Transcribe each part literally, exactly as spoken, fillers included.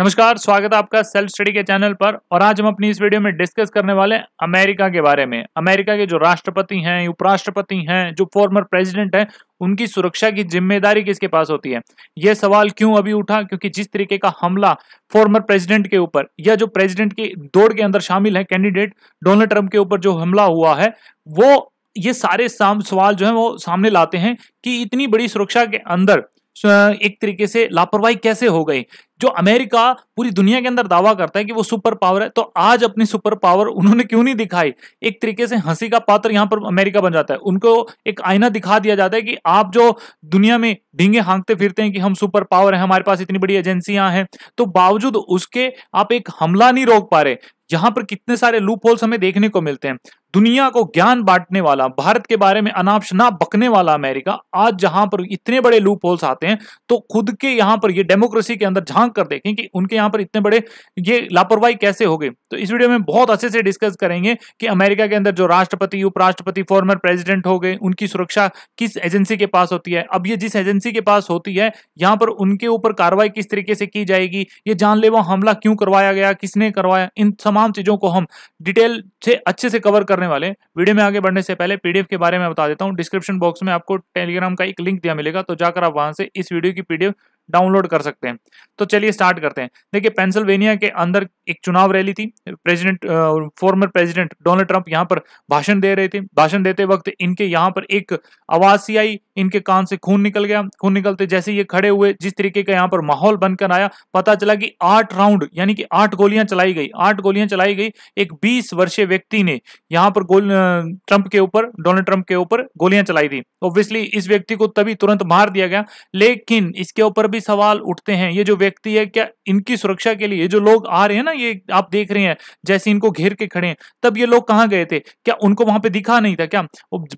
नमस्कार, स्वागत है आपका सेल्फ स्टडी के चैनल पर। और आज हम अपनी इस वीडियो में डिस्कस करने वाले हैं अमेरिका के बारे में। अमेरिका के जो राष्ट्रपति हैं, उपराष्ट्रपति हैं, जो फॉर्मर प्रेसिडेंट हैं, उनकी सुरक्षा की जिम्मेदारी किसके पास होती है। यह सवाल क्यों अभी उठा, क्योंकि जिस तरीके का हमला फॉर्मर प्रेसिडेंट के ऊपर या जो प्रेसिडेंट की दौड़ के अंदर शामिल है कैंडिडेट डोनाल्ड ट्रंप के ऊपर जो हमला हुआ है, वो ये सारे सवाल जो है वो सामने लाते हैं कि इतनी बड़ी सुरक्षा के अंदर एक तरीके से लापरवाही कैसे हो गई। जो अमेरिका पूरी दुनिया के अंदर दावा करता है कि वो सुपर पावर है, तो आज अपनी सुपर पावर उन्होंने क्यों नहीं दिखाई। एक तरीके से हंसी का पात्र यहाँ पर अमेरिका बन जाता है। उनको एक आईना दिखा दिया जाता है कि आप जो दुनिया में ढींगे हाँकते फिरते हैं कि हम सुपर पावर हैं, हमारे पास इतनी बड़ी एजेंसियां हैं, तो बावजूद उसके आप एक हमला नहीं रोक पा रहे। यहाँ पर कितने सारे लूप होल्स हमें देखने को मिलते हैं। दुनिया को ज्ञान बांटने वाला, भारत के बारे में अनाप शनाप बकने वाला अमेरिका, आज जहां पर इतने बड़े लूप होल्स आते हैं तो खुद के यहाँ पर ये डेमोक्रेसी के अंदर झांक कर देखें कि उनके यहाँ पर इतने बड़े ये लापरवाही कैसे हो गई। तो इस वीडियो में बहुत अच्छे से डिस्कस करेंगे कि अमेरिका के अंदर जो राष्ट्रपति, उपराष्ट्रपति, फॉर्मर प्रेसिडेंट हो गए, उनकी सुरक्षा किस एजेंसी के पास होती है। अब ये जिस एजेंसी के पास होती है, यहाँ पर उनके ऊपर कार्रवाई किस तरीके से की जाएगी, ये जानलेवा हमला क्यों करवाया गया, किसने करवाया, इन तमाम चीजों को हम डिटेल से अच्छे से कवर करने वाले। वीडियो में आगे बढ़ने से पहले पीडीएफ के बारे में बता देता हूं। डिस्क्रिप्शन बॉक्स में आपको टेलीग्राम का एक लिंक दिया मिलेगा, तो जाकर आप वहां से इस वीडियो की पीडीएफ डाउनलोड कर सकते हैं। तो चलिए स्टार्ट करते हैं। देखिए, पेंसिल्वेनिया के अंदर एक चुनाव रैली थी। President former president Donald Trump यहाँ पर भाषण दे रहे थे। भाषण देते वक्त इनके यहाँ पर एक आवाज सी आई, इनके कान से खून निकल गया। खून निकलते जैसे ये खड़े हुए, जिस तरीके का यहाँ पर माहौल बनकर आया, पता चला कि आठ राउंड यानी कि आठ गोलियां चलाई गई। आठ गोलियां चलाई गई। एक बीस वर्षीय व्यक्ति ने यहाँ पर गोल ट्रंप के ऊपर, डोनाल्ड ट्रंप के ऊपर गोलियां चलाई थी। ऑब्वियसली इस व्यक्ति को तभी तुरंत मार दिया गया, लेकिन इसके ऊपर भी सवाल उठते हैं। ये जो व्यक्ति है, क्या इनकी सुरक्षा के लिए जो लोग आ रहे हैं ना, ये आप देख रहे हैं जैसे इनको घेर के खड़े हैं, तब ये लोग कहां गए थे, क्या उनको वहां पे दिखा नहीं था क्या।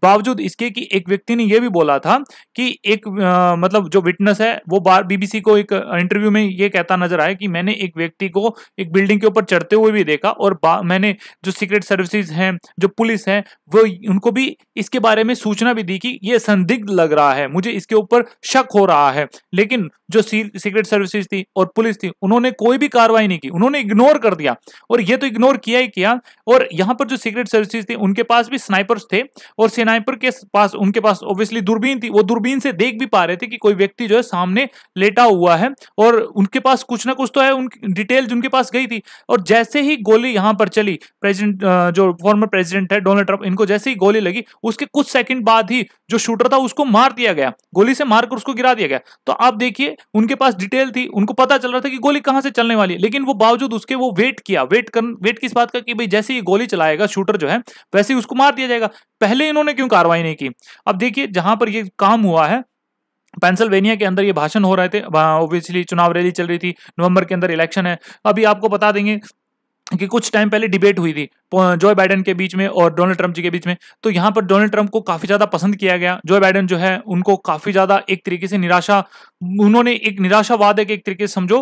बावजूद इसके कि एक व्यक्ति ने ये भी बोला था कि एक आ, मतलब जो विटनेस है वो बीबीसी को एक इंटरव्यू में ये कहता नजर आया कि मैंने एक व्यक्ति को एक बिल्डिंग के ऊपर चढ़ते हुए भी देखा, और मैंने जो सीक्रेट सर्विसेज हैं, जो पुलिस है, वो उनको भी इसके बारे में सूचना भी दी कि यह संदिग्ध लग रहा है, मुझे इसके ऊपर शक हो रहा है। लेकिन जो सीक्रेट सर्विसेज थी और पुलिस थी, उन्होंने कोई भी कार्रवाई नहीं की, उन्होंने इग्नोर कर दिया। और ये तो इग्नोर किया ही किया। और यहाँ पर जो सीक्रेट सर्विसेज थी, उनके पास भी स्नाइपर्स थे, और स्नाइपर के पास, उनके पास ऑब्वियसली दूरबीन थी, वो दूरबीन से देख भी पा रहे थे कि कोई व्यक्ति जो है सामने लेटा हुआ है, और उनके पास कुछ ना कुछ तो है, उनकी डिटेल्स उनके पास गई थी। और जैसे ही गोली यहाँ पर चली, प्रेसिडेंट जो फॉर्मर प्रेसिडेंट है डोनाल्ड ट्रंप, इनको जैसे ही गोली लगी, उसके कुछ सेकंड बाद ही जो शूटर था उसको मार दिया गया, गोली से मारकर उसको गिरा दिया गया। तो आप देखिए, उनके पास डिटेल थी, उनको पता चल रहा था कि गोली कहां से चलने वाली है, लेकिन वो बावजूद उसके वो वेट किया। वेट कर वेट किस बात का कि भाई जैसे ही गोली चलाएगा शूटर जो है, वैसे ही उसको मार दिया जाएगा। पहले इन्होंने क्यों कार्रवाई नहीं की। अब देखिए, जहां पर ये काम हुआ है, पेंसिल्वेनिया के अंदर ये भाषण हो रहे थे, ऑब्वियसली चुनाव रैली चल रही थी, नवंबर के अंदर इलेक्शन है। अभी आपको बता देंगे कि कुछ टाइम पहले डिबेट हुई थी जो बाइडेन के बीच में और डोनाल्ड ट्रंप जी के बीच में। तो यहाँ पर डोनाल्ड ट्रंप को काफी ज्यादा पसंद किया गया। जो बाइडेन जो है, उनको काफी ज्यादा एक तरीके से निराशा, उन्होंने एक निराशावाद है कि एक तरीके से समझो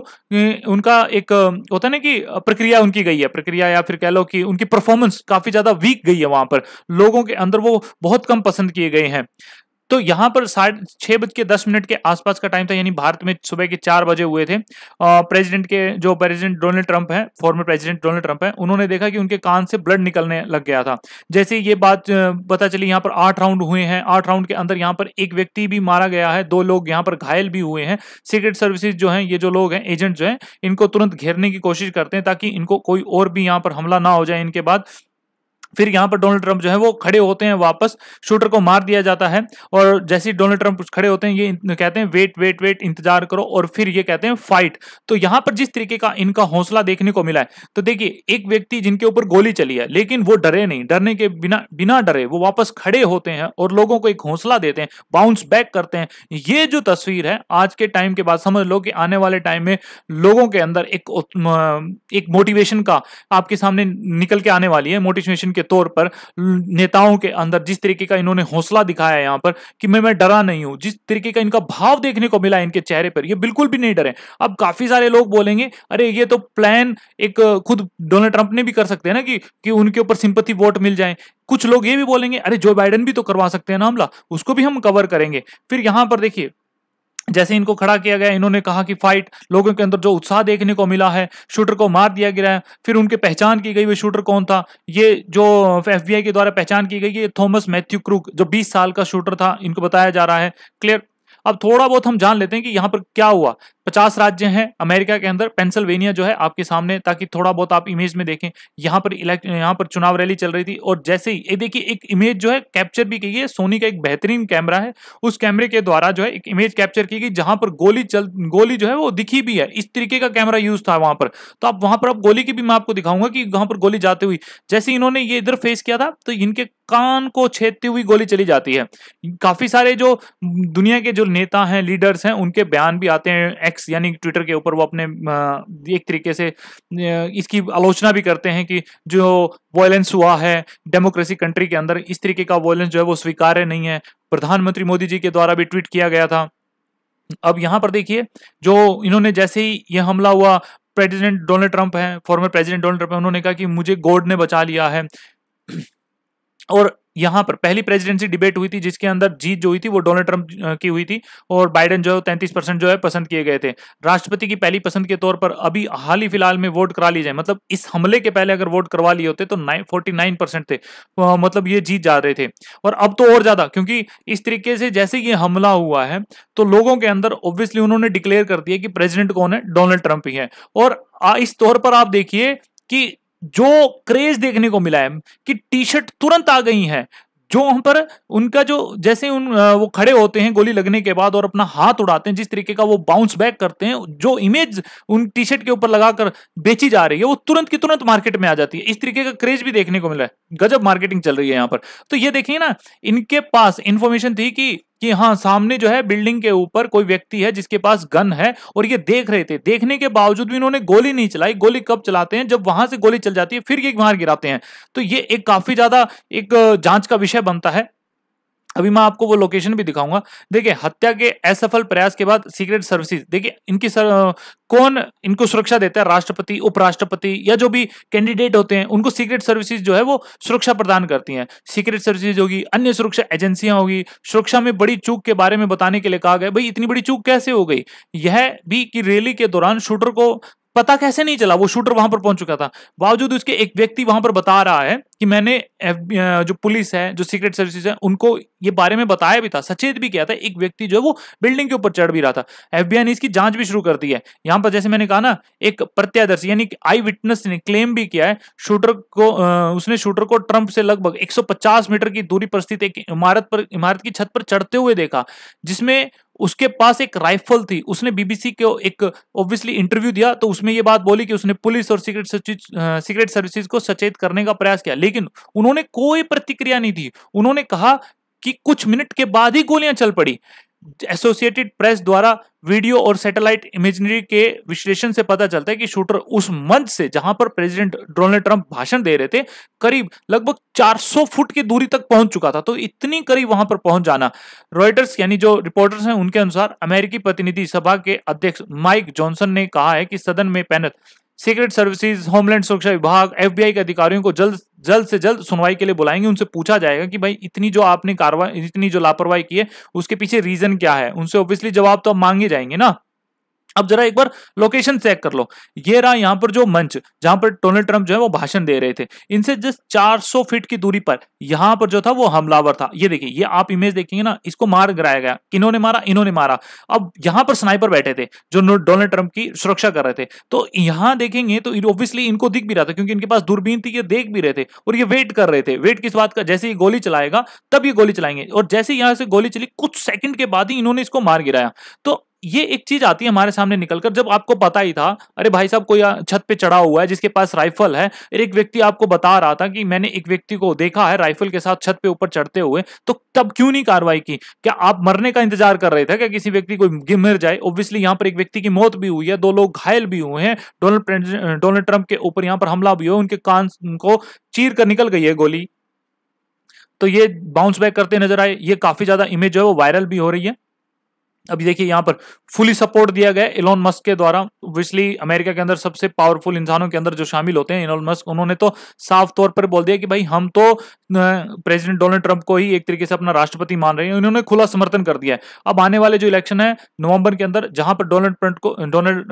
उनका एक होता है ना कि प्रक्रिया उनकी गई है, प्रक्रिया या फिर कह लो कि उनकी परफॉर्मेंस काफी ज्यादा वीक गई है। वहां पर लोगों के अंदर वो बहुत कम पसंद किए गए हैं। तो यहाँ पर साढ़े छह बज के दस मिनट के आसपास का टाइम था, यानी भारत में सुबह के चार बजे हुए थे। प्रेसिडेंट के जो प्रेसिडेंट डोनाल्ड ट्रंप है, फॉर्मर प्रेसिडेंट डोनाल्ड ट्रंप है, उन्होंने देखा कि उनके कान से ब्लड निकलने लग गया था। जैसे ये बात पता चली, यहाँ पर आठ राउंड हुए हैं। आठ राउंड के अंदर यहाँ पर एक व्यक्ति भी मारा गया है, दो लोग यहाँ पर घायल भी हुए हैं। सीक्रेट सर्विसेज जो है, ये जो लोग हैं, एजेंट जो है, इनको तुरंत घेरने की कोशिश करते हैं ताकि इनको कोई और भी यहाँ पर हमला ना हो जाए। इनके बाद फिर यहाँ पर डोनाल्ड ट्रंप जो है वो खड़े होते हैं, वापस शूटर को मार दिया जाता है। और जैसे ही डोनाल्ड ट्रंप खड़े होते हैं, ये कहते हैं वेट वेट वेट, इंतजार करो, और फिर ये कहते हैं फाइट। तो यहाँ पर जिस तरीके का इनका हौसला देखने को मिला है, तो देखिए, एक व्यक्ति जिनके ऊपर गोली चली है, लेकिन वो डरे नहीं, डरने के बिना बिना डरे वो वापस खड़े होते हैं और लोगों को एक हौसला देते हैं, बाउंस बैक करते हैं। ये जो तस्वीर है आज के टाइम के बाद, समझ लो कि आने वाले टाइम में लोगों के अंदर एक एक मोटिवेशन का आपके सामने निकल के आने वाली है। मोटिवेशन के तौर पर नेताओं के अंदर जिस तरीके का इन्होंने हौसला दिखाया है यहाँ पर कि मैं मैं डरा नहीं हूं, जिस तरीके का इनका भाव देखने को मिला इनके चेहरे पर, ये बिल्कुल भी नहीं डरे। अब काफी सारे लोग बोलेंगे, अरे ये तो प्लान एक खुद डोनाल्ड ट्रंप ने भी कर सकते हैं ना कि, कि उनके ऊपर सिंपैथी वोट मिल जाए। कुछ लोग ये भी बोलेंगे, अरे जो बाइडेन भी तो करवा सकते हैं ना हमला, उसको भी हम कवर करेंगे। फिर यहां पर देखिए, जैसे इनको खड़ा किया गया, इन्होंने कहा कि फाइट, लोगों के अंदर जो उत्साह देखने को मिला है, शूटर को मार दिया गया है। फिर उनके पहचान की गई, वो शूटर कौन था, ये जो एफबीआई के द्वारा पहचान की गई ये थॉमस मैथ्यू क्रूक जो बीस साल का शूटर था, इनको बताया जा रहा है। क्लियर। अब थोड़ा बहुत हम जान लेते हैं कि यहाँ पर क्या हुआ। पचास राज्य हैं अमेरिका के अंदर, पेंसिल्वेनिया जो है आपके सामने, ताकि थोड़ा बहुत आप इमेज में देखें। यहाँ पर इलेक्ट यहाँ पर चुनाव रैली चल रही थी, और जैसे ही ये देखिए एक इमेज जो है कैप्चर भी की गई है, सोनी का एक बेहतरीन कैमरा है, उस कैमरे के द्वारा जो है एक इमेज कैप्चर की गई जहां पर गोली चल गोली जो है वो दिखी भी है। इस तरीके का कैमरा यूज था वहां पर। तो आप वहां पर आप गोली की भी मैं आपको दिखाऊंगा कि वहां पर गोली जाते हुई, जैसे इन्होंने ये इधर फेस किया था तो इनके कान को छेदती हुई गोली चली जाती है। काफी सारे जो दुनिया के जो नेता हैं, लीडर्स हैं, उनके बयान भी आते हैं एक्स यानी ट्विटर के ऊपर। वो अपने एक तरीके से इसकी आलोचना भी करते हैं कि जो वायलेंस हुआ है डेमोक्रेसी कंट्री के अंदर, इस तरीके का वायलेंस जो है वो स्वीकार्य नहीं है। प्रधानमंत्री मोदी जी के द्वारा भी ट्वीट किया गया था। अब यहाँ पर देखिए जो इन्होंने, जैसे ही यह हमला हुआ, प्रेसिडेंट डोनाल्ड ट्रंप हैं, फॉर्मर प्रेसिडेंट डोनाल्ड ट्रंप हैं, उन्होंने कहा कि मुझे गॉड ने बचा लिया है। और यहाँ पर पहली प्रेसिडेंसी डिबेट हुई थी जिसके अंदर जीत जो हुई थी वो डोनाल्ड ट्रंप की हुई थी, और बाइडेन जो है तैंतीस परसेंट जो है पसंद किए गए थे राष्ट्रपति की पहली पसंद के तौर पर। अभी हाल ही फिलहाल में वोट करा ली जाए, मतलब इस हमले के पहले अगर वोट करवा लिए होते तो फोर्टी नाइन परसेंट थे, मतलब ये जीत जा रहे थे। और अब तो और ज्यादा, क्योंकि इस तरीके से जैसे ये हमला हुआ है तो लोगों के अंदर ऑब्वियसली उन्होंने डिक्लेयर कर दिया कि प्रेसिडेंट कौन है, डोनाल्ड ट्रंप ही है। और इस तौर पर आप देखिए कि जो क्रेज देखने को मिला है कि टी शर्ट तुरंत आ गई हैं, जो वहां पर उनका जो जैसे उन वो खड़े होते हैं गोली लगने के बाद और अपना हाथ उड़ाते हैं, जिस तरीके का वो बाउंस बैक करते हैं, जो इमेज उन टी शर्ट के ऊपर लगाकर बेची जा रही है वो तुरंत की तुरंत मार्केट में आ जाती है। इस तरीके का क्रेज भी देखने को मिला है, गजब मार्केटिंग चल रही है यहाँ पर। तो ये देखिए ना, इनके पास इंफॉर्मेशन थी कि कि हाँ सामने जो है बिल्डिंग के ऊपर कोई व्यक्ति है जिसके पास गन है, और ये देख रहे थे। देखने के बावजूद भी इन्होंने गोली नहीं चलाई। गोली कब चलाते हैं, जब वहां से गोली चल जाती है फिर ये मार गिराते हैं। तो ये एक काफी ज्यादा एक जांच का विषय बनता है। अभी मैं आपको वो लोकेशन भी दिखाऊंगा। देखिए, हत्या के असफल प्रयास के बाद सीक्रेट सर्विसेज, देखिए इनकी सर, कौन इनको सुरक्षा देता है, राष्ट्रपति, उपराष्ट्रपति या जो भी कैंडिडेट होते हैं उनको सीक्रेट सर्विसेज जो है वो सुरक्षा प्रदान करती हैं। सीक्रेट सर्विसेज होगी, अन्य सुरक्षा एजेंसियां होगी। सुरक्षा में बड़ी चूक के बारे में बताने के लिए कहा गया। भाई इतनी बड़ी चूक कैसे हो गई, यह भी कि रैली के दौरान शूटर को पता कैसे नहीं चला, वो शूटर वहां पर पहुंच चुका था। बावजूद उसके एक व्यक्ति वहां पर बता रहा है कि मैंने जो पुलिस है, जो सीक्रेट सर्विसेज है, उनको ये बारे में बताया भी था, सचेत भी किया था। एक व्यक्ति जो है वो बिल्डिंग के ऊपर चढ़ भी रहा था। एफबीआई ने इसकी जांच भी शुरू कर दी है। यहां पर जैसे मैंने कहा ना, एक प्रत्यक्षदर्शी यानी आई विटनेस ने क्लेम भी किया है, शूटर को उसने शूटर को ट्रंप से लगभग एक सौ पचास मीटर की दूरी पर स्थित एक इमारत पर इमारत की छत पर चढ़ते हुए देखा, जिसमें उसके पास एक राइफल थी। उसने बीबीसी को एक ऑब्वियसली इंटरव्यू दिया तो उसमें यह बात बोली कि उसने पुलिस और सीक्रेट सीक्रेट सर्विसेज को सचेत करने का प्रयास किया, लेकिन उन्होंने कोई प्रतिक्रिया नहीं दी। उन्होंने कहा कि कुछ मिनट के बाद ही गोलियां चल पड़ी। एसोसिएटेड प्रेस द्वारा वीडियो और सैटेलाइट इमेजनरी के विश्लेषण से पता चलता है कि शूटर उस मंच से जहां पर प्रेसिडेंट डोनाल्ड ट्रंप भाषण दे रहे थे करीब लगभग चार सौ फुट की दूरी तक पहुंच चुका था। तो इतनी करीब वहां पर पहुंच जाना। रॉयटर्स यानी जो रिपोर्टर्स हैं उनके अनुसार अमेरिकी प्रतिनिधि सभा के अध्यक्ष माइक जॉनसन ने कहा है कि सदन में पैनल सीक्रेट सर्विसेज, होमलैंड सुरक्षा विभाग, एफबीआई के अधिकारियों को जल्द जल्द से जल्द सुनवाई के लिए बुलाएंगे। उनसे पूछा जाएगा कि भाई इतनी जो आपने कार्रवाई, इतनी जो लापरवाही की है उसके पीछे रीजन क्या है। उनसे ऑब्वियसली जवाब तो आप मांगे जाएंगे ना। अब जरा एक बार लोकेशन चेक कर लो। ये रहा यहाँ पर जो मंच जहां पर डोनाल्ड ट्रंप जो है वो भाषण दे रहे थे। इनसे जस्ट चार सौ फीट की दूरी पर यहाँ पर जो था वो हमलावर था। ये देखिए, ये आप इमेज देखेंगे ना, इसको मार गिराया गया। इन्होंने मारा, इन्होंने मारा। अब यहाँ पर स्नाइपर बैठे थे जो डोनाल्ड ट्रंप की सुरक्षा कर रहे थे। तो यहाँ देखेंगे तो ऑब्वियसली इनको दिख भी रहा था क्योंकि इनके पास दूरबीन थी, ये देख भी रहे थे और ये वेट कर रहे थे। वेट किस बात का, जैसे ही गोली चलाएगा तब ये गोली चलाएंगे। और जैसे यहाँ से गोली चली कुछ सेकंड के बाद ही इन्होंने इसको मार गिराया। तो ये एक चीज आती है हमारे सामने निकलकर, जब आपको पता ही था, अरे भाई साहब कोई छत पे चढ़ा हुआ है जिसके पास राइफल है। एक व्यक्ति आपको बता रहा था कि मैंने एक व्यक्ति को देखा है राइफल के साथ छत पे ऊपर चढ़ते हुए, तो तब क्यों नहीं कार्रवाई की? क्या आप मरने का इंतजार कर रहे थे क्या, किसी व्यक्ति को गिर जाए? ऑब्वियसली यहाँ पर एक व्यक्ति की मौत भी हुई है, दो लोग घायल भी हुए हैं। डोनाल्ड डोनाल्ड ट्रंप के ऊपर यहाँ पर हमला भी हुआ, उनके कान को चीर कर निकल गई है गोली। तो ये बाउंस बैक करते नजर आए। ये काफी ज्यादा इमेज जो है वो वायरल भी हो रही है। अभी देखिए यहाँ पर फुली सपोर्ट दिया गया एलोन मस्क के द्वारा। ऑब्वियसली अमेरिका के अंदर सबसे पावरफुल इंसानों के अंदर जो शामिल होते हैं एलोन मस्क, उन्होंने तो साफ तौर पर बोल दिया कि भाई हम तो प्रेसिडेंट डोनाल्ड ट्रंप को ही एक तरीके से अपना राष्ट्रपति मान रहे हैं, उन्होंने खुला समर्थन कर दिया है। अब आने वाले जो इलेक्शन है नवंबर के अंदर, जहां पर डोनाल्ड ट्रंप को डोनाल्ड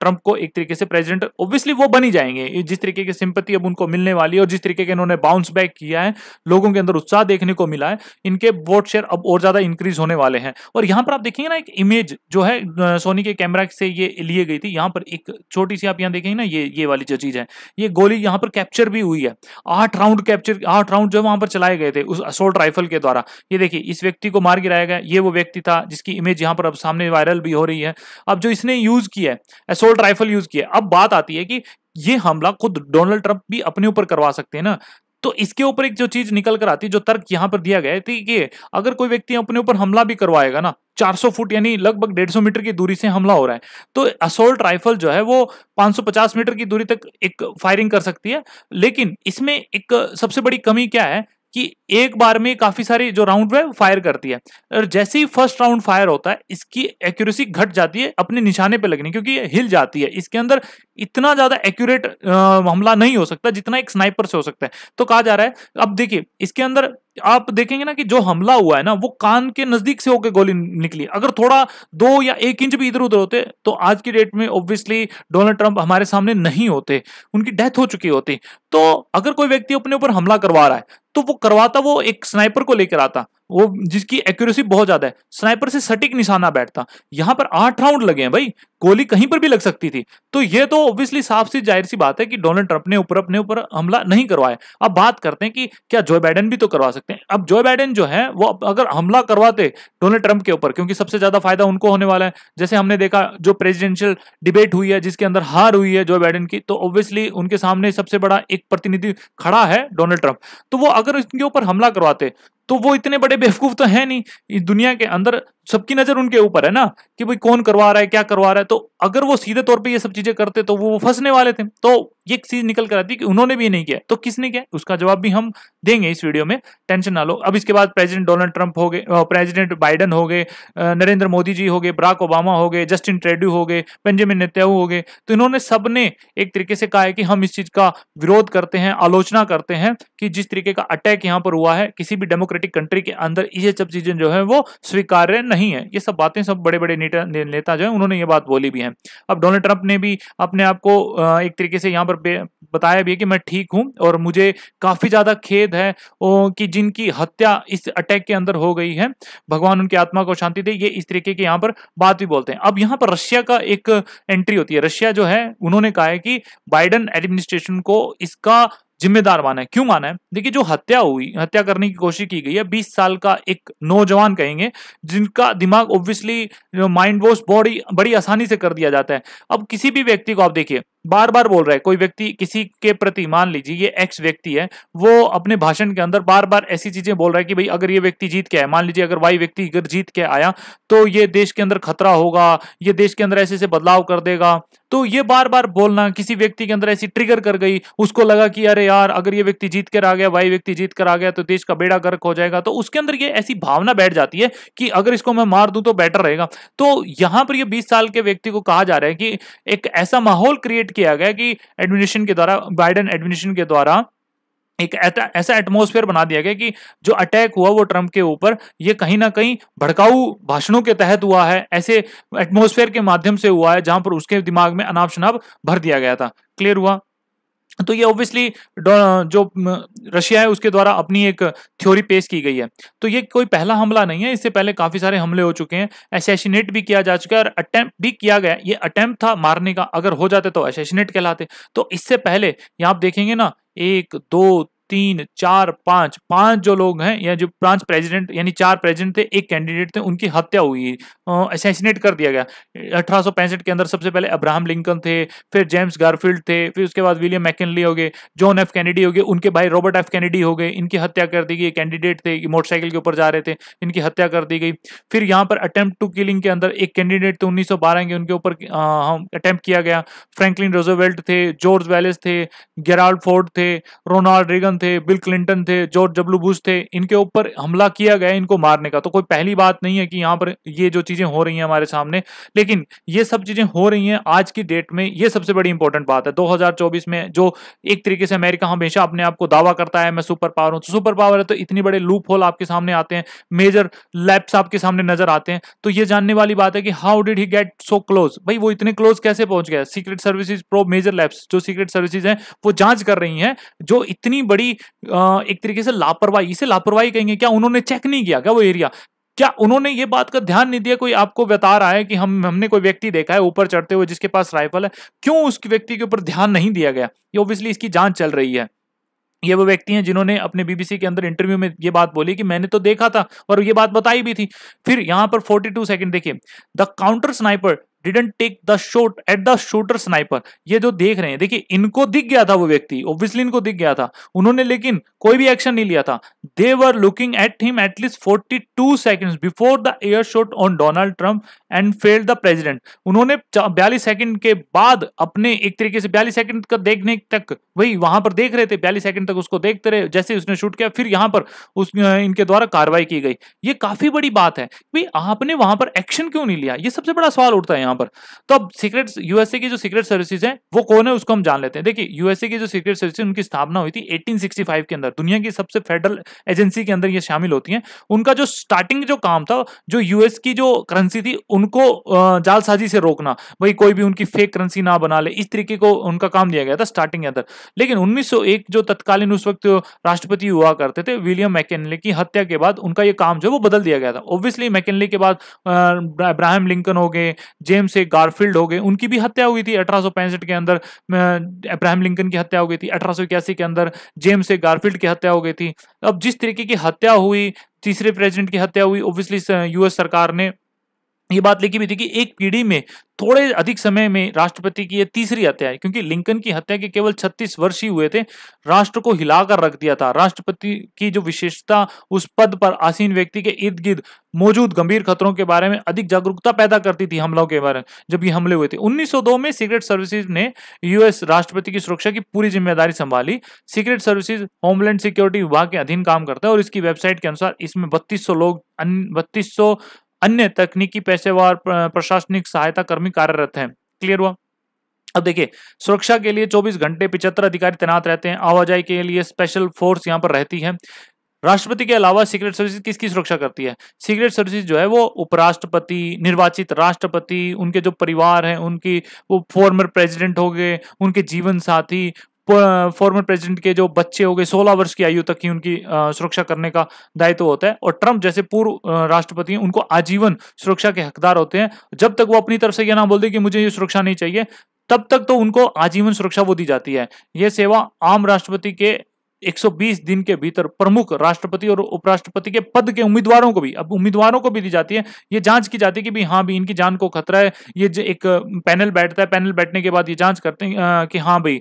ट्रंप को एक तरीके से प्रेसिडेंट ऑब्वियसली वो बन ही जाएंगे। जिस तरीके की सिंपैथी अब उनको मिलने वाली है और जिस तरीके के इन्होंने बाउंस बैक किया है, लोगों के अंदर उत्साह देखने को मिला है, इनके वोट शेयर अब और ज्यादा इंक्रीज होने वाले हैं। और यहाँ पर आप देखिए ना, एक इमेज जो है सोनी के कैमरा से ये लिए गई थी। यहाँ पर एक छोटी सी आप यहाँ देखेंगे ना, ये ये वाली जो चीज है, ये गोली यहाँ पर कैप्चर भी हुई है। आठ राउंड कैप्चर आठ राउंड जो वहां पर चलाए गए थे उस असॉल्ट राइफल के द्वारा। ये देखिए इस व्यक्ति को मार गिराया गया, ये वो व्यक्ति था जिसकी इमेज यहाँ पर अब सामने वायरल भी हो रही है। अब जो इसने यूज किया है असॉल्ट राइफल यूज किया, अब बात आती है कि ये हमला खुद डोनाल्ड ट्रंप भी अपने ऊपर करवा सकते हैं ना। तो इसके ऊपर एक जो चीज निकल कर आती है, जो तर्क यहाँ पर दिया गया थी कि अगर कोई व्यक्ति अपने ऊपर हमला भी करवाएगा ना, चार सौ फुट यानी लगभग डेढ़ सौ मीटर की दूरी से हमला हो रहा है, तो असॉल्ट राइफल जो है वो पाँच सौ पचास मीटर की दूरी तक एक फायरिंग कर सकती है। लेकिन इसमें एक सबसे बड़ी कमी क्या है कि एक बार में काफी सारी जो राउंड है फायर करती है, और जैसे ही फर्स्ट राउंड फायर होता है इसकी एक्यूरेसी घट जाती है अपने निशाने पे लगने, क्योंकि ये हिल जाती है। इसके अंदर इतना ज्यादा एक्यूरेट हमला नहीं हो सकता जितना एक स्नाइपर से हो सकता है। तो कहा जा रहा है, अब देखिए इसके अंदर आप देखेंगे ना कि जो हमला हुआ है ना वो कान के नजदीक से होकर गोली निकली। अगर थोड़ा दो या एक इंच भी इधर उधर होते तो आज की डेट में ऑब्वियसली डोनाल्ड ट्रंप हमारे सामने नहीं होते, उनकी डेथ हो चुकी होती। तो अगर कोई व्यक्ति अपने ऊपर हमला करवा रहा है तो वो करवाता वो एक स्नाइपर को लेकर आता, वो जिसकी एक्यूरेसी बहुत ज्यादा है, स्नाइपर से सटीक निशाना बैठता। यहां पर आठ राउंड लगे हैं भाई, गोली कहीं पर भी लग सकती थी। तो ये तो ऑब्वियसली साफ सी जाहिर सी बात है कि डोनाल्ड ट्रंप ने ऊपर अपने ऊपर हमला नहीं करवाया। अब बात करते हैं कि क्या जो बाइडेन भी तो करवा सकते हैं। अब जो बाइडेन जो है वो अगर हमला करवाते डोनाल्ड ट्रंप के ऊपर, क्योंकि सबसे ज्यादा फायदा उनको होने वाला है। जैसे हमने देखा जो प्रेसिडेंशियल डिबेट हुई है जिसके अंदर हार हुई है जो बाइडेन की, तो ऑब्वियसली उनके सामने सबसे बड़ा एक प्रतिनिधि खड़ा है डोनाल्ड ट्रंप। तो वो अगर उनके ऊपर हमला करवाते तो वो इतने बड़े बेवकूफ तो है नहीं, इस दुनिया के अंदर सबकी नजर उनके ऊपर है ना कि भाई कौन करवा रहा है क्या करवा रहा है। तो अगर वो सीधे तौर पे ये सब चीजें करते तो वो फंसने वाले थे। तो ये चीज निकल कर आती कि उन्होंने भी नहीं किया, तो किसने किया उसका जवाब भी हम देंगे इस वीडियो में, टेंशन ना लो। अब इसके बाद प्रेसिडेंट डोनाल्ड ट्रंप हो गए, प्रेसिडेंट बाइडन हो गए, नरेंद्र मोदी जी हो गए, बराक ओबामा हो गए, जस्टिन ट्रूडो हो गए, बेंजामिन नेतन्याहू हो गए, तो इन्होंने सबने एक तरीके से कहा है कि हम इस चीज का विरोध करते हैं, आलोचना करते हैं कि जिस तरीके का अटैक यहाँ पर हुआ है किसी भी डेमोक्रेटिक कंट्री के अंदर ये सब चीजें जो है वो स्वीकार्य नहीं है। ये सब बातें सब बड़े बड़े नेता जो है उन्होंने ये बात बोली भी है। अब डोनाल्ड ट्रंप ने भी अपने आप को एक तरीके से यहाँ पर बताया भी है कि मैं ठीक हूं और मुझे काफी ज्यादा खेद है कि जिनकी हत्या इस अटैक के अंदर हो गई है, भगवान उनकी आत्मा को शांति दे, ये इस तरीके की यहाँ पर बात भी बोलते हैं। अब यहाँ पर रशिया का एक एंट्री होती है। रशिया जो है उन्होंने कहा है कि बाइडन एडमिनिस्ट्रेशन को इसका जिम्मेदार माना है। क्यों माना है? देखिए जो हत्या हुई, हत्या करने की कोशिश की गई है बीस साल का एक नौजवान कहेंगे, जिनका दिमाग ऑब्वियसली माइंड वॉश बॉडी बड़ी आसानी से कर दिया जाता है। अब किसी भी व्यक्ति को आप देखिए बार बार बोल रहा है कोई व्यक्ति किसी के प्रति, मान लीजिए ये एक्स व्यक्ति है, वो अपने भाषण के अंदर बार बार ऐसी चीजें बोल रहा है कि भाई अगर ये व्यक्ति जीत के आया, मान लीजिए अगर वाई व्यक्ति अगर जीत के आया तो ये देश के अंदर खतरा होगा, ये देश के अंदर ऐसे ऐसे बदलाव कर देगा। तो ये बार बार बोलना किसी व्यक्ति के अंदर ऐसी ट्रिगर कर गई, उसको लगा कि अरे यार अगर ये व्यक्ति जीत कर आ गया, वाई व्यक्ति जीत कर आ गया तो देश का बेड़ा गर्क हो जाएगा। तो उसके अंदर ये ऐसी भावना बैठ जाती है कि अगर इसको मैं मार दूं तो बेटर रहेगा। तो यहाँ पर ये बीस साल के व्यक्ति को कहा जा रहा है कि एक ऐसा माहौल क्रिएट किया गया कि एडमिनिस्ट्रेशन के द्वारा, बाइडेन एडमिनिस्ट्रेशन के द्वारा एक ऐसा एटमॉस्फेयर बना दिया गया कि जो अटैक हुआ वो ट्रंप के ऊपर ये कहीं ना कहीं भड़काऊ भाषणों के तहत हुआ है, ऐसे एटमॉस्फेयर के माध्यम से हुआ है जहां पर उसके दिमाग में अनाप शनाप भर दिया गया था। क्लियर हुआ? तो ये ऑब्वियसली जो रशिया है उसके द्वारा अपनी एक थ्योरी पेश की गई है। तो ये कोई पहला हमला नहीं है, इससे पहले काफी सारे हमले हो चुके हैं, असैसिनेट भी किया जा चुका है और अटेम्प्ट भी किया गया। ये अटेम्प्ट था मारने का, अगर हो जाते तो असैसिनेट कहलाते। तो इससे पहले यहाँ आप देखेंगे ना एक दो तीन चार पांच पांच जो लोग हैं या जो पांच प्रेसिडेंट यानी चार प्रेसिडेंट थे एक कैंडिडेट थे, उनकी हत्या हुई, असैसिनेट कर दिया गया। अठारह सौ पैंसठ के अंदर सबसे पहले अब्राहम लिंकन थे, फिर जेम्स गारफील्ड थे, फिर उसके बाद विलियम मैकिनली हो गए, जॉन एफ कैनेडी हो गए, उनके भाई रॉबर्ट एफ कैनेडी हो गए, इनकी हत्या कर दी गई। कैंडिडेट थे, मोटरसाइकिल के ऊपर जा रहे थे, इनकी हत्या कर दी गई। फिर यहाँ पर अटेम्प्ट टू किलिंग के अंदर एक कैंडिडेट थे उन्नीस सौ बारह के, उनके ऊपर अटेम्प्ट किया गया। फ्रैंकलिन रोजवेल्ट थे, जॉर्ज वैलेस थे, गेराल्ड फोर्ड थे, रोनाल्ड रीगन थे, बिल क्लिंटन थे, जॉर्ज डब्ल्यू बुश थे, इनके ऊपर हमला किया गया इनको मारने का। तो कोई पहली बात नहीं है कि यहाँ पर ये जो चीजें हो रही हैं हमारे सामने, लेकिन ये सब चीजें हो रही हैं आज की डेट में, ये सबसे बड़ी इंपॉर्टेंट बात है। दो हज़ार चौबीस में जो एक तरीके से अमेरिका हमेशा अपने आप को दावा करता है मैं सुपर पावर हूं, तो सुपर पावर है तो इतनी बड़े लूप होल आपके सामने आते हैं, मेजर लैप्स आपके सामने नजर आते हैं। तो ये जानने वाली बात है कि how did he get so close, भाई वो इतने क्लोज कैसे पहुंच गया। Secret services pro major lapse, जो सीक्रेट सर्विसेज हैं वो जांच कर रही हैं, जो इतनी बड़ी एक तरीके से लापरवाही, इसे लापरवाही कहेंगे क्या, उन्होंने चेक नहीं किया क्या वो एरिया, क्या उन्होंने ये बात का ध्यान नहीं दिया। कोई आपको बता रहा है कि हम हमने कोई व्यक्ति देखा है ऊपर चढ़ते हुए जिसके पास राइफल है, क्यों उस व्यक्ति के ऊपर ध्यान नहीं दिया गया। ये ऑब्वियसली इसकी जांच चल रही है। ये वो व्यक्ति हैं जिन्होंने अपने बीबीसी के अंदर इंटरव्यू में ये बात बोली कि मैंने तो देखा था और ये बात बताई भी थी। फिर यहाँ पर बयालीस सेकंड देखिए, the counter sniper didn't take the shot at the shooter sniper. ये जो देख रहे हैं देखिए, इनको दिख गया था वो व्यक्ति, ऑब्वियसली इनको दिख गया था, उन्होंने लेकिन कोई भी एक्शन नहीं लिया था। They were looking at him at least forty two second before the air shot on Donald Trump and failed the president. उन्होंने बयालीस सेकंड के बाद अपने एक तरीके से बयालीस सेकंड का देखने तक वही वहां पर देख रहे थे, बयालीस सेकंड तक उसको देखते रहे जैसे उसने शूट किया, फिर यहाँ पर उस इनके द्वारा कार्रवाई की गई। ये काफी बड़ी बात है भाई, आपने वहां पर एक्शन क्यों नहीं लिया, ये सबसे बड़ा सवाल उठता है पर। तो अब सीक्रेट यूएसए की जो सीक्रेट सर्विसेज हैं वो कौन है उसको हम जान लेते हैं। देखिए यूएसए की जो सीक्रेट सर्विसेज, उनकी स्थापना हुई थी अठारह सौ पैंसठ के अंदर, दुनिया की सबसे फेडरल एजेंसी के अंदर ये शामिल होती हैं। उनका जो स्टार्टिंग जो काम था, जो यूएस की जो करेंसी थी उनको जालसाजी से रोकना, भाई कोई भी उनकी फेक करेंसी ना बना ले, इस तरीके को उनका काम दिया गया था स्टार्टिंग के अंदर। लेकिन उन्नीस सौ एक जो तत्कालीन उस वक्त राष्ट्रपति हुआ करते थे विलियम मैकिनले की हत्या के बाद उनका यह काम जो वो बदल दिया गया था। ऑब्वियसली मैकिनले के बाद अब्राहम लिंकन हो गए, जेम्स गारफील्ड हो गए, उनकी भी हत्या हुई थी अठारह सौ पैंसठ के अंदर, अब्राहम लिंकन की हत्या हो गई थी अठारह सौ इक्यासी के अंदर, जेम्स गारफील्ड की हत्या हो गई थी। अब जिस तरीके की हत्या हुई, तीसरे प्रेसिडेंट की हत्या हुई, ऑब्वियसली यूएस सरकार ने ये बात लिखी भी थी कि एक पीढ़ी में थोड़े अधिक समय में राष्ट्रपति की यह तीसरी हत्या है, क्योंकि लिंकन की हत्या के केवल छत्तीस वर्ष ही हुए थे, राष्ट्र को हिलाकर रख दिया था। राष्ट्रपति की जो विशेषता, उस पद पर आसीन व्यक्ति के इर्द गिर्द मौजूद गंभीर खतरों के बारे में अधिक जागरूकता पैदा करती थी हमलों के बारे में, जब ये हमले हुए थे। उन्नीस सौ दो में सीक्रेट सर्विसेज ने यूएस राष्ट्रपति की सुरक्षा की पूरी जिम्मेदारी संभाली। सीक्रेट सर्विसेज होमलैंड सिक्योरिटी विभाग के अधीन काम करता है और इसकी वेबसाइट के अनुसार इसमें बत्तीस सौ लोग बत्तीस सौ अन्य तकनीकी, पेशेवर, प्रशासनिक सहायता कर्मी कार्यरत हैं। क्लियर हुआ। अब देखिए, सुरक्षा के लिए चौबीस घंटे पचहत्तर अधिकारी तैनात रहते हैं, आवाजाही के लिए स्पेशल फोर्स यहाँ पर रहती है। राष्ट्रपति के अलावा सीक्रेट सर्विस किसकी सुरक्षा करती है? सीक्रेट सर्विस जो है वो उपराष्ट्रपति, निर्वाचित राष्ट्रपति, उनके जो परिवार हैं, उनकी वो फॉर्मर प्रेसिडेंट हो गए, उनके जीवन साथी, फॉर्मर प्रेसिडेंट के जो बच्चे हो गए, सोलह वर्ष की आयु तक की उनकी सुरक्षा करने का दायित्व होता है। और ट्रंप जैसे पूर्व राष्ट्रपति हैं उनको आजीवन सुरक्षा के हकदार होते हैं। जब तक वो अपनी तरफ से यह ना बोल दे कि मुझे ये सुरक्षा नहीं चाहिए, तब तक तो उनको आजीवन सुरक्षा वो दी जाती है। ये सेवा आम राष्ट्रपति के एक सौ बीस दिन के भीतर प्रमुख राष्ट्रपति और उपराष्ट्रपति के पद के उम्मीदवारों को भी अब उम्मीदवारों को भी दी जाती है। ये जांच की जाती है कि भी हाँ भी इनकी जान को खतरा है। ये एक पैनल बैठता है, पैनल बैठने के बाद ये जांच करते हैं कि हाँ भाई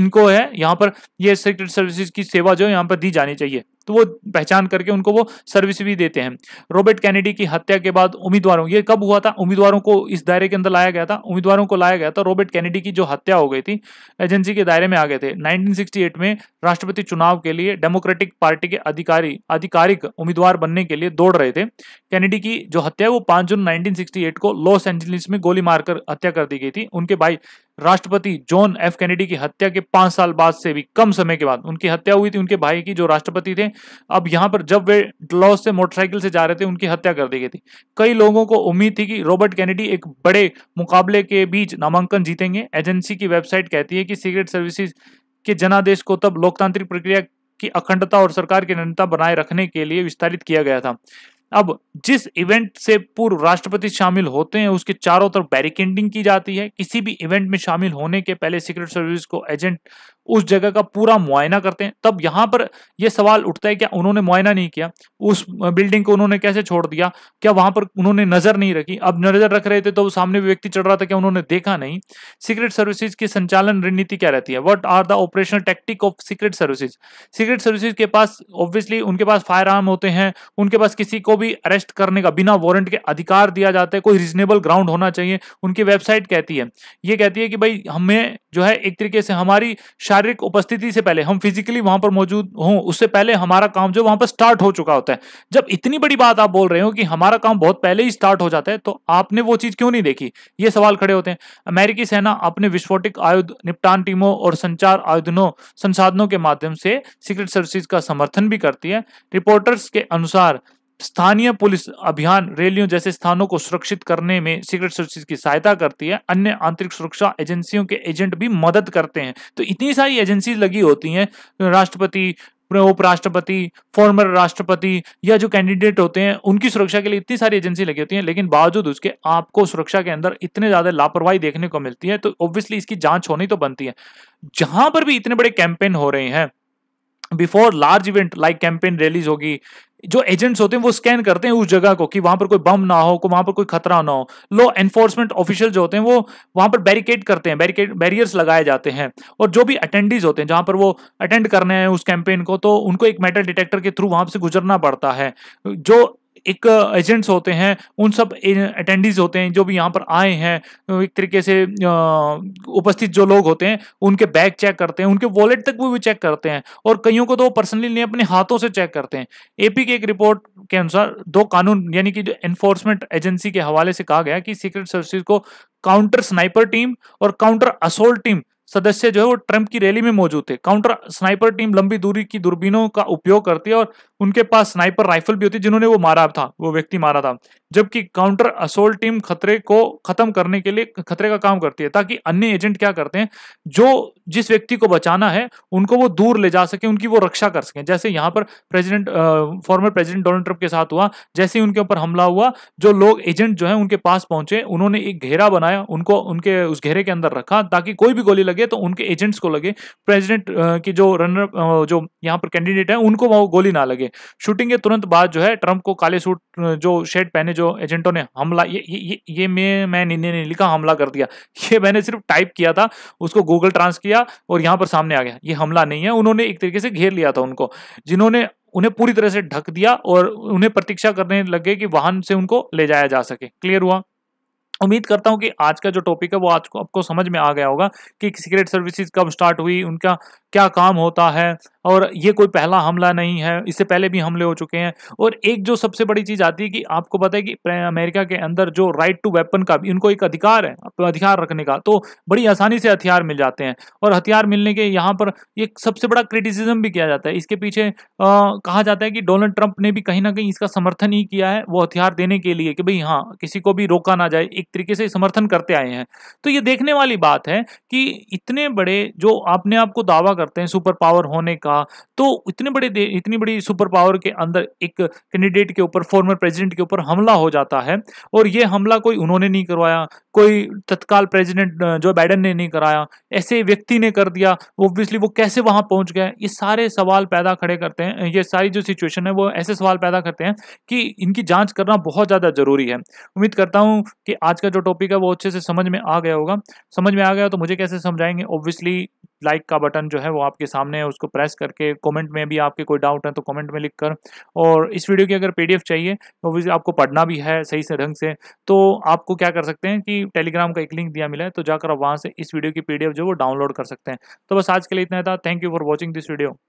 इनको है यहाँ पर, ये सीक्रेट सर्विसेज की सेवा जो है यहाँ पर दी जानी चाहिए, तो वो पहचान करके उनको वो सर्विस भी देते हैं। रॉबर्ट कैनेडी की हत्या के बाद उम्मीदवारों, ये कब हुआ था, उम्मीदवारों को इस दायरे के अंदर लाया गया था, उम्मीदवारों को लाया गया था। रॉबर्ट कैनेडी की जो हत्या हो गई थी एजेंसी के दायरे में आ गए थे। उन्नीस सौ अड़सठ में राष्ट्रपति चुनाव के लिए डेमोक्रेटिक पार्टी के अधिकारी आधिकारिक उम्मीदवार बनने के लिए दौड़ रहे थे। कैनेडी की जो हत्या है वो पांच जून उन्नीस सौ अड़सठ को लॉस एंजलिस में गोली मारकर हत्या कर दी गई थी। उनके भाई राष्ट्रपति जॉन एफ कैनेडी की हत्या के पांच साल बाद से भी कम समय के बाद उनकी हत्या हुई थी, उनके भाई की जो राष्ट्रपति थे। अब यहाँ पर जब वे लॉस से मोटरसाइकिल से जा रहे थे उनकी हत्या कर दी गई थी। कई लोगों को उम्मीद थी कि रॉबर्ट कैनेडी एक बड़े मुकाबले के बीच नामांकन जीतेंगे। एजेंसी की वेबसाइट कहती है कि सीक्रेट सर्विसेज के जनादेश को तब लोकतांत्रिक प्रक्रिया की अखंडता और सरकार की निरंतरता बनाए रखने के लिए विस्तारित किया गया था। अब जिस इवेंट से पूर्व राष्ट्रपति शामिल होते हैं उसके चारों तरफ बैरिकेडिंग की जाती है। किसी भी इवेंट में शामिल होने के पहले सीक्रेट सर्विस को एजेंट उस जगह का पूरा मुआयना करते हैं। तब यहाँ पर यह सवाल उठता है, क्या उन्होंने मुआयना नहीं किया? उस बिल्डिंग को उन्होंने कैसे छोड़ दिया? क्या वहां पर उन्होंने नजर नहीं रखी? अब नजर रख रहे थे तो सामने व्यक्ति चढ़ रहा था, क्या उन्होंने देखा नहीं? सीक्रेट सर्विसेज की संचालन रणनीति क्या रहती है? What are the operational tactic of secret services? Secret services के पास ऑब्वियसली उनके पास फायर आर्म होते हैं, उनके पास किसी को भी अरेस्ट करने का बिना वारंट के अधिकार दिया जाता है। कोई रीजनेबल ग्राउंड होना चाहिए। उनकी वेबसाइट कहती है, ये कहती है कि भाई हमें जो है एक तरीके से हमारी शारीरिक उपस्थिति से पहले, हम फिजिकली वहां पर मौजूद हों उससे पहले हमारा काम जो वहां पर स्टार्ट हो चुका होता है। जब इतनी बड़ी बात आप बोल रहे हो कि हमारा काम बहुत पहले ही स्टार्ट हो जाता है, तो आपने वो चीज क्यों नहीं देखी, ये सवाल खड़े होते हैं। अमेरिकी सेना अपने विस्फोटिक आयुध निपटान टीमों और संचार आयुधनों संसाधनों के माध्यम से सीक्रेट सर्विसेज का समर्थन भी करती है। रिपोर्टर्स के अनुसार स्थानीय पुलिस अभियान रैलियों जैसे स्थानों को सुरक्षित करने में सीक्रेट सर्विसेज की सहायता करती है। अन्य आंतरिक सुरक्षा एजेंसियों के एजेंट भी मदद करते हैं। तो इतनी सारी एजेंसीज लगी होती हैं, राष्ट्रपति, उपराष्ट्रपति, फॉर्मर राष्ट्रपति या जो कैंडिडेट होते हैं उनकी सुरक्षा के लिए इतनी सारी एजेंसी लगी होती हैं, लेकिन बावजूद उसके आपको सुरक्षा के अंदर इतने ज्यादा लापरवाही देखने को मिलती है। तो ऑब्वियसली इसकी जांच होनी तो बनती है। जहां पर भी इतने बड़े कैंपेन हो रहे हैं, before large event like campaign rallies होगी, जो एजेंट्स होते हैं वो स्कैन करते हैं उस जगह को कि वहां पर कोई बम ना हो, को वहां पर कोई खतरा ना हो। लॉ एनफोर्समेंट ऑफिशियल जो होते हैं वो वहां पर बैरिकेड करते हैं, बैरिकेड बैरियर्स लगाए जाते हैं। और जो भी अटेंडीज होते हैं जहां पर वो अटेंड करने हैं उस कैंपेन को, तो उनको एक मेटल डिटेक्टर के थ्रू वहां से गुजरना पड़ता है। जो एक एजेंट्स होते हैं उन सब अटेंडीज होते हैं जो भी यहाँ पर आए हैं, एक तरीके से उपस्थित जो लोग होते हैं उनके बैग चेक करते हैं, उनके वॉलेट तक वो भी चेक करते हैं, और कईयों को तो वो पर्सनली अपने हाथों से चेक करते हैं। एपी के एक रिपोर्ट के अनुसार दो कानून यानी कि जो एनफोर्समेंट एजेंसी के हवाले से कहा गया कि सीक्रेट सर्विसेज को काउंटर स्नाइपर टीम और काउंटर असोल्ट टीम सदस्य जो है वो ट्रंप की रैली में मौजूद थे। काउंटर स्नाइपर टीम लंबी दूरी की दूरबीनों का उपयोग करती है और उनके पास स्नाइपर राइफल भी होती है जिन्होंने वो मारा था, वो व्यक्ति मारा था। जबकि काउंटर असोल्ट टीम खतरे को खत्म करने के लिए खतरे का काम करती है, ताकि अन्य एजेंट क्या करते हैं, जो जिस व्यक्ति को बचाना है उनको वो दूर ले जा सके, उनकी वो रक्षा कर सके। जैसे यहाँ पर president former president Donald Trump के साथ हुआ, जैसे ही उनके ऊपर हमला हुआ जो लोग एजेंट जो है उनके पास पहुंचे, उन्होंने एक घेरा बनाया, उनको उनके उस घेरे के अंदर रखा ताकि कोई भी गोली तो उनके एजेंट्स को लगे, प्रेसिडेंट की जो रनर जो यहां पर कैंडिडेट है उनको वो गोली ना लगे। शूटिंग के तुरंत बाद जो है ट्रंप को काले सूट जो शेड पहने जो एजेंटों ने हमला, ये ये ये मैं मैं नहीं लिखा हमला कर दिया, ये मैंने सिर्फ टाइप किया था, उसको गूगल ट्रांस किया और यहां पर सामने आ गया ये हमला नहीं है। उन्होंने एक तरीके से घेर लिया था उनको, जिन्होंने उन्हें पूरी तरह से ढक दिया और उन्हें प्रतीक्षा करने लगे कि वाहन से उनको ले जाया जा सके। क्लियर हुआ? उम्मीद करता हूं कि आज का जो टॉपिक है वो आज को आपको समझ में आ गया होगा कि सीक्रेट सर्विसेज कब स्टार्ट हुई, उनका क्या काम होता है, और ये कोई पहला हमला नहीं है, इससे पहले भी हमले हो चुके हैं। और एक जो सबसे बड़ी चीज़ आती है कि आपको पता है कि अमेरिका के अंदर जो राइट टू वेपन का भी उनको एक अधिकार है, अधिकार रखने का, तो बड़ी आसानी से हथियार मिल जाते हैं। और हथियार मिलने के यहाँ पर एक सबसे बड़ा क्रिटिसिज्म भी किया जाता है, इसके पीछे आ, कहा जाता है कि डोनाल्ड ट्रंप ने भी कहीं ना कहीं इसका समर्थन ही किया है, वो हथियार देने के लिए कि भाई हाँ किसी को भी रोका ना जाए, एक तरीके से समर्थन करते आए हैं। तो ये देखने वाली बात है कि इतने बड़े जो अपने आप को दावा करते हैं सुपर पावर होने का, तो इतने बड़े इतनी बड़ी सुपर पावर के अंदर एक कैंडिडेट के ऊपर, फॉर्मर प्रेसिडेंट के ऊपर हमला हो जाता है। और ये हमला कोई उन्होंने नहीं करवाया, कोई तत्काल प्रेसिडेंट जो बाइडेन ने नहीं कराया, ऐसे व्यक्ति ने कर दिया। ऑब्वियसली वो कैसे वहां पहुंच गए, ये सारे सवाल पैदा खड़े करते हैं। ये सारी जो सिचुएशन है वो ऐसे सवाल पैदा करते हैं कि इनकी जांच करना बहुत ज्यादा जरूरी है। उम्मीद करता हूं कि आज का जो टॉपिक है वो अच्छे से समझ में आ गया होगा। समझ में आ गया तो मुझे कैसे समझाएंगे, ऑब्वियसली लाइक का बटन जो है वो आपके सामने है, उसको प्रेस करके, कमेंट में भी आपके कोई डाउट है तो कमेंट में लिख कर, और इस वीडियो की अगर पीडीएफ चाहिए तो आपको पढ़ना भी है सही से ढंग से, तो आपको क्या कर सकते हैं कि टेलीग्राम का एक लिंक दिया मिला है, तो जाकर आप वहाँ से इस वीडियो की पीडीएफ जो वो डाउनलोड कर सकते हैं। तो बस आज के लिए इतना था। Thank you for watching this video.